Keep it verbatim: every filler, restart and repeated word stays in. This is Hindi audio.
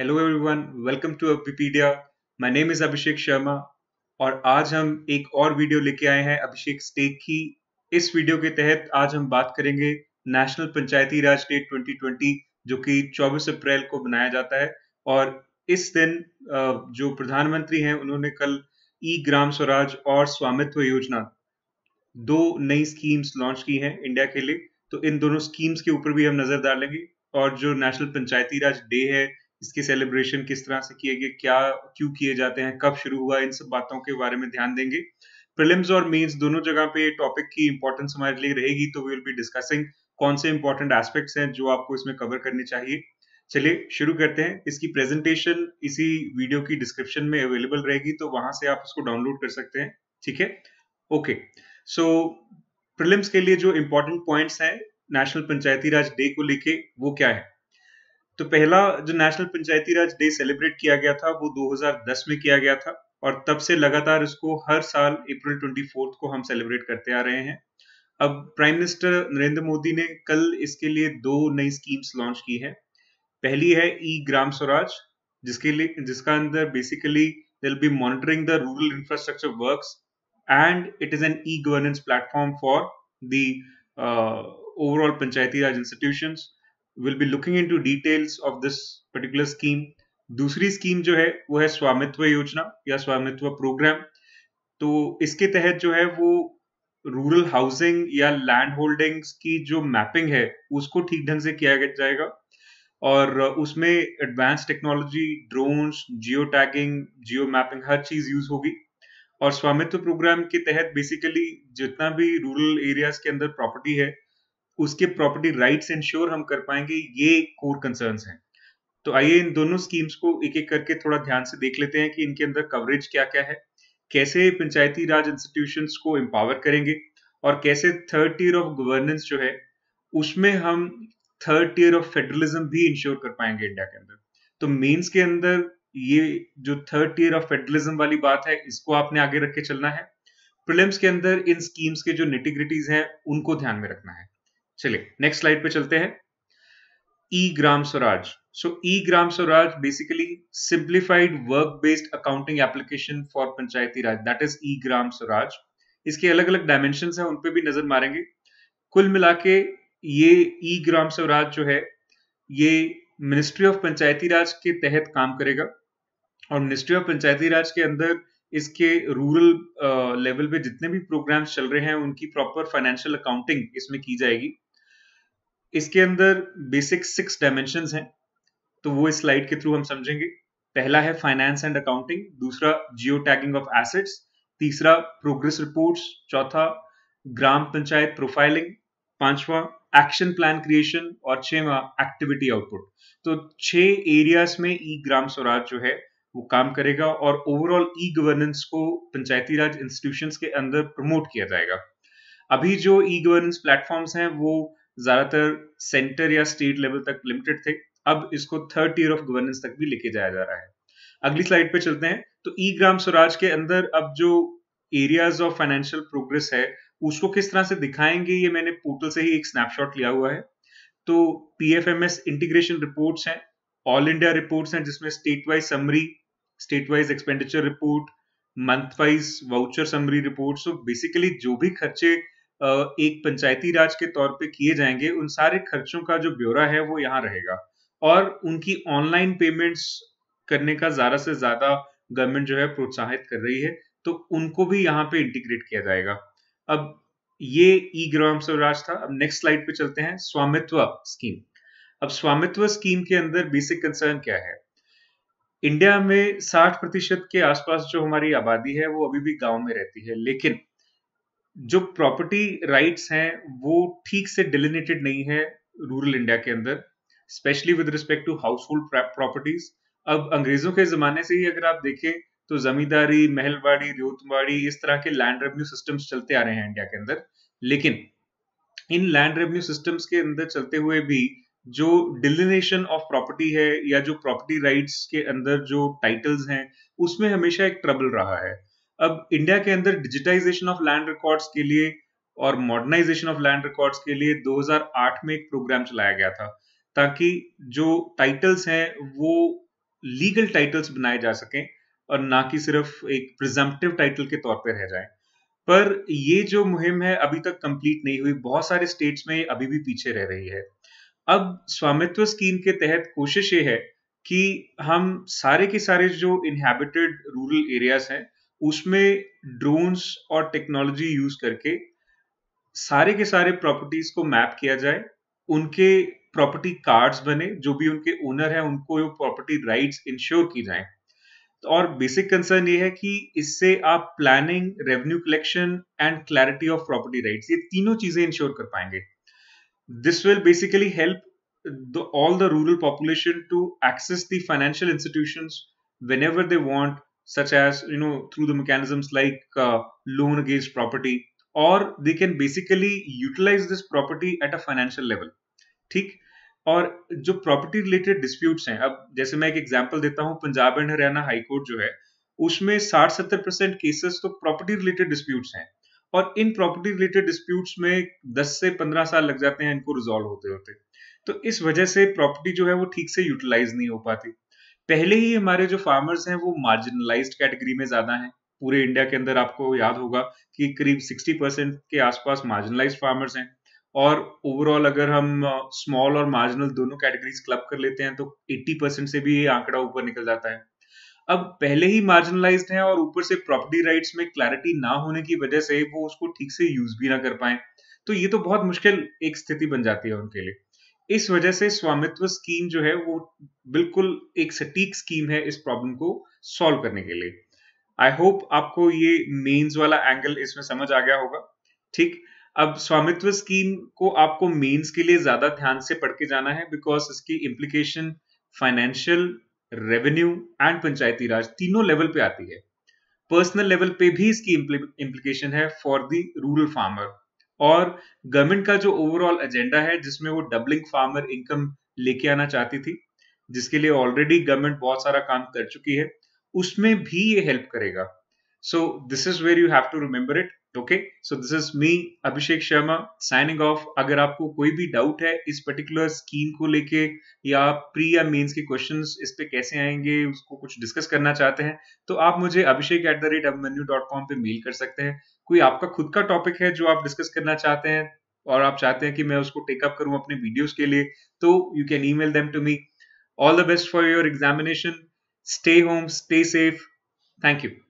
Hello everyone, welcome to वीपीडिया। My name is Abhishek Sharma और आज हम एक और वीडियो लेके आए हैं अभिषेक स्टेक की। इस वीडियो के तहत आज हम बात करेंगे national Panchayati Raj day twenty twenty, जो कि चौबीस अप्रैल को मनाया जाता है। और इस दिन जो प्रधानमंत्री हैं उन्होंने कल ई ग्राम स्वराज और स्वामित्व योजना दो नई स्कीम्स लॉन्च की हैं इंडिया के लिए, तो इन दोनों स्कीम्स के ऊपर भी हम नजर डालेंगे। और जो नेशनल पंचायती राज डे है इसके सेलिब्रेशन किस तरह से किए गए, क्या क्यों किए जाते हैं, कब शुरू हुआ, इन सब बातों के बारे में ध्यान देंगे। प्रीलिम्स और मेंस दोनों जगह पे टॉपिक की इंपॉर्टेंस हमारे लिए रहेगी, तो वी विल बी डिस्कसिंग कौन से इंपॉर्टेंट एस्पेक्ट्स हैं जो आपको इसमें कवर करने चाहिए। चलिए शुरू करते हैं। इसकी प्रेजेंटेशन इसी वीडियो की डिस्क्रिप्शन में अवेलेबल रहेगी, तो वहां से आप इसको डाउनलोड कर सकते हैं। ठीक है, ओके। सो प्रीलिम्स के लिए जो इंपॉर्टेंट पॉइंट्स हैं नेशनल पंचायती राज डे को लेके वो क्या है, तो पहला जो national Panchayati Raj day celebrate किया गया था वो दो हज़ार दस में किया गया था और तब से लगातार इसको हर साल अप्रैल चौबीस को हम सेलिब्रेट करते आ रहे हैं। अब प्राइम मिनिस्टर नरेंद्र मोदी ने कल इसके लिए दो नई स्कीम्स लॉन्च की हैं। पहली है ई ग्राम स्वराज, जिसके लिए जिसका अंदर basically they will be monitoring the rural infrastructure works and it is an e governance platform for the overall Panchayati Raj institutions will be looking into details of this particular scheme। दूसरी स्कीम जो है वो है स्वामित्व योजना या स्वामित्व प्रोग्राम। तो इसके तहत जो है वो रूरल हाउसिंग या लैंड होल्डिंग्स की जो मैपिंग है उसको ठीक ढंग से किया जाएगा और उसमें advance technology, drones, geo tagging, geo mapping, हर चीज यूज होगी। और स्वामित्व प्रोग्राम के तहत बेसिकली जितना भी रूरल एरियाज के अंदर प्रॉपर्टी है उसके प्रॉपर्टी राइट्स इंश्योर हम कर पाएंगे, ये कोर कंसर्न्स हैं। तो आइए इन दोनों स्कीम्स को एक एक करके थोड़ा ध्यान से देख लेते हैं कि इनके अंदर कवरेज क्या क्या है, कैसे पंचायती राज इंस्टीट्यूशंस को एम्पावर करेंगे और कैसे थर्ड टियर ऑफ गवर्नेंस जो है उसमें हम थर्ड टियर ऑफ फेडरलिज्म भी इंश्योर कर पाएंगे इंडिया के अंदर। तो मेन्स के अंदर ये जो थर्ड टियर ऑफ फेडरलिज्म वाली बात है इसको आपने आगे रख के चलना है। प्रीलिम्स के अंदर इन स्कीम्स के जो निटिग्रिटीज हैं उनको ध्यान में रखना है। चलिए नेक्स्ट स्लाइड पे चलते हैं। E Gram Swaraj. So e Gram Swaraj basically simplified work based accounting application for Panchayati Raj, that is e Gram Swaraj. इसके अलग अलग डायमेंशंस हैं, उन पे भी नजर मारेंगे। कुल मिला के ये ई ग्राम स्वराज जो है ये मिनिस्ट्री ऑफ पंचायती राज के तहत काम करेगा और मिनिस्ट्री ऑफ पंचायती राज के अंदर इसके रूरल लेवल पे जितने भी प्रोग्राम्स चल रहे हैं उनकी प्रॉपर फाइनेंशियल अकाउंटिंग इसमें की जाएगी। इसके अंदर बेसिक सिक्स डायमेंशंस हैं, तो वो इस स्लाइड के थ्रू हम समझेंगे। पहला है फाइनेंस एंड अकाउंटिंग, दूसरा जियो टैगिंग ऑफ एसेट्स, तीसरा प्रोग्रेस रिपोर्ट्स, चौथा ग्राम पंचायत प्रोफाइलिंग, पांचवा एक्शन प्लान क्रिएशन और छठवां एक्टिविटी आउटपुट। तो छह एरियाज में ई ग्राम स्वराज जो है वो काम करेगा और ओवरऑल ई गवर्नेंस को पंचायती राज इंस्टीट्यूशंस के अंदर प्रमोट किया जाएगा। अभी जो ई गवर्नेंस प्लेटफॉर्म्स हैं वो ज्यादातर सेंटर या स्टेट लेवल तक लिमिटेड थे, अब इसको थर्ड टियर ऑफ गवर्नेंस तक भी लेके जाया जा रहा है। अगली स्लाइड पे चलते हैं। तो ई ग्राम स्वराज के अंदर अब जो एरियाज ऑफ फाइनेंशियल प्रोग्रेस है उसको किस तरह से दिखाएंगे, ये मैंने पोर्टल से ही एक स्नैपशॉट लिया हुआ है। तो पीएफएमएस इंटीग्रेशन रिपोर्ट्स हैं, ऑल इंडिया रिपोर्ट्स हैं जिसमें state wise summary, state wise expenditure report, month wise voucher summary report. So basically जो भी खर्चे एक पंचायती राज के तौर पे किए जाएंगे उन सारे खर्चों का जो ब्यौरा है वो यहाँ रहेगा और उनकी ऑनलाइन पेमेंट्स करने का ज्यादा से ज्यादा गवर्नमेंट जो है प्रोत्साहित कर रही है, तो उनको भी यहाँ पे इंटीग्रेट किया जाएगा। अब ये ई ग्राम स्वराज था। अब नेक्स्ट स्लाइड पे चलते हैं, स्वामित्व स्कीम। अब स्वामित्व स्कीम के अंदर बेसिक कंसर्न क्या है। इंडिया में साठ प्रतिशत के आसपास जो हमारी आबादी है वो अभी भी गांव में रहती है, लेकिन जो प्रॉपर्टी राइट्स हैं वो ठीक से डिलिनेटेड नहीं है रूरल इंडिया के अंदर, specially with respect to household properties. अब अंग्रेजों के जमाने से ही अगर आप देखें तो ज़मीदारी, महलवाड़ी, ज्योतवाड़ी, इस तरह के लैंड रेवेन्यू सिस्टम्स चलते आ रहे हैं इंडिया के अंदर। लेकिन इन लैंड रेवेन्यू सिस्टम्स के अंदर चलते हुए भी जो डिलिनेशन ऑफ प्रॉपर्टी है या जो प्रॉपर्टी राइट्स के अंदर जो टाइटल्स हैं उसमें हमेशा एक ट्रबल रहा है। अब इंडिया के अंदर डिजिटाइजेशन ऑफ लैंड रिकॉर्ड्स के लिए और मॉडर्नाइजेशन ऑफ लैंड रिकॉर्ड्स के लिए दो हज़ार आठ में एक प्रोग्राम चलाया गया था ताकि जो टाइटल्स हैं वो लीगल टाइटल्स बनाए जा सकें और ना कि सिर्फ एक प्रिजम्पटिव टाइटल के तौर पर रह जाए। पर ये जो मुहिम है अभी तक कंप्लीट नहीं हुई, बहुत सारे स्टेट्स में अभी भी पीछे रह रही है। अब स्वामित्व स्कीम के तहत कोशिश ये है कि हम सारे के सारे जो इनहैबिटेड रूरल एरियाज हैं उसमें ड्रोन्स और टेक्नोलॉजी यूज करके सारे के सारे प्रॉपर्टीज को मैप किया जाए, उनके प्रॉपर्टी कार्ड्स बने, जो भी उनके ओनर हैं उनको वो प्रॉपर्टी राइट्स इंश्योर की जाए। और बेसिक कंसर्न ये है कि इससे आप planning, revenue collection and clarity of property rights, ये तीनों चीजें इंश्योर कर पाएंगे। This will basically help the all the rural population to access the financial institutions whenever they want, such as you know through the mechanisms like loan against property, और they can basically utilise this property at a financial level. ठीक, और जो प्रॉपर्टी रिलेटेड डिस्प्यूट्स हैं, अब जैसे मैं एक एग्जांपल देता हूं, पंजाब एंड हरियाणा हाईकोर्ट जो है उसमें साठ सत्तर परसेंट केसेस तो प्रॉपर्टी रिलेटेड डिस्प्यूट्स हैं, और इन प्रॉपर्टी रिलेटेड डिस्प्यूट्स में दस से पंद्रह साल लग जाते हैं इनको रिजॉल्व होते होते। तो इस वजह से प्रॉपर्टी जो है वो ठीक से यूटिलाइज नहीं हो पाती। पहले ही हमारे जो फार्मर्स हैं वो मार्जिनलाइज्ड कैटेगरी में ज्यादा हैं। पूरे इंडिया के अंदर आपको याद होगा कि करीब साठ परसेंट के आसपास मार्जिनलाइज्ड फार्मर्स हैं, और ओवरऑल अगर हम स्मॉल और मार्जिनल दोनों कैटेगरीज क्लब कर लेते हैं तो अस्सी परसेंट से भी ये आंकड़ा ऊपर निकल जाता है। अब पहले ही मार्जिनलाइज्ड हैं और ऊपर से प्रॉपर्टी राइट्स में क्लैरिटी ना होने की वजह से वो उसको ठीक से यूज भी ना कर पाए, तो ये तो बहुत मुश्किल एक स्थिति बन जाती है उनके लिए। इस वजह से स्वामित्व स्कीम जो है वो बिल्कुल एक सटीक स्कीम है इस प्रॉब्लम को सॉल्व करने के लिए। आई होप आपको ये मेंस वाला एंगल इसमें समझ आ गया होगा। ठीक, अब स्वामित्व स्कीम को आपको मेंस के लिए ज्यादा ध्यान से पढ़ के जाना है, बिकॉज इसकी implication financial, revenue and Panchayati Raj तीनों लेवल पे आती है। पर्सनल लेवल पे भी इसकी इम्प्लीकेशन है फॉर द रूरल फार्मर, और गवर्नमेंट का जो ओवरऑल एजेंडा है जिसमें वो डबलिंग फार्मर इनकम लेके आना चाहती थी, जिसके लिए ऑलरेडी गवर्नमेंट बहुत सारा काम कर चुकी है, उसमें भी ये हेल्प करेगा। So this is where you have to remember it. Okay, so this is me Abhishek Sharma signing off. अगर आपको कोई भी डाउट है इस पर्टिकुलर स्कीम को लेके, या प्री या मेंस के क्वेश्चंस इस पे कैसे आएंगे उसको कुछ डिस्कस करना चाहते हैं, तो आप मुझे Abhishek at the rate Abhimanyu dot com पे मेल कर सकते हैं। कोई आपका खुद का टॉपिक है जो आप डिस्कस करना चाहते हैं और आप चाहते हैं कि मैं उसको टेकअप करूँ अपने वीडियोज के लिए, तो you can e mail them to me. All the best for your examination. Stay home, stay safe. Thank you.